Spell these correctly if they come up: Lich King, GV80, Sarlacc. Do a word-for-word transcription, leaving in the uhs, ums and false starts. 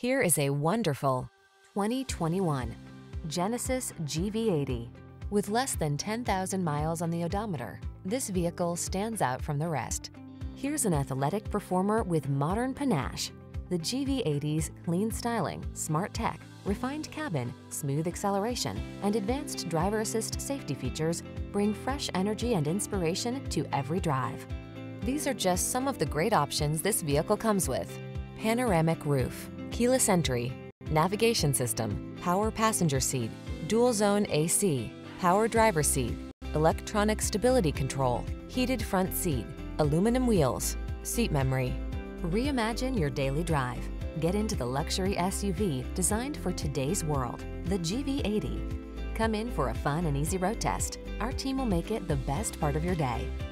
Here is a wonderful twenty twenty-one Genesis G V eighty. With less than ten thousand miles on the odometer, this vehicle stands out from the rest. Here's an athletic performer with modern panache. The G V eighty's clean styling, smart tech, refined cabin, smooth acceleration, and advanced driver assist safety features bring fresh energy and inspiration to every drive. These are just some of the great options this vehicle comes with: panoramic roof, keyless entry, navigation system, power passenger seat, dual zone A C, power driver seat, electronic stability control, heated front seat, aluminum wheels, seat memory. Reimagine your daily drive. Get into the luxury S U V designed for today's world, the G V eighty. Come in for a fun and easy road test. Our team will make it the best part of your day.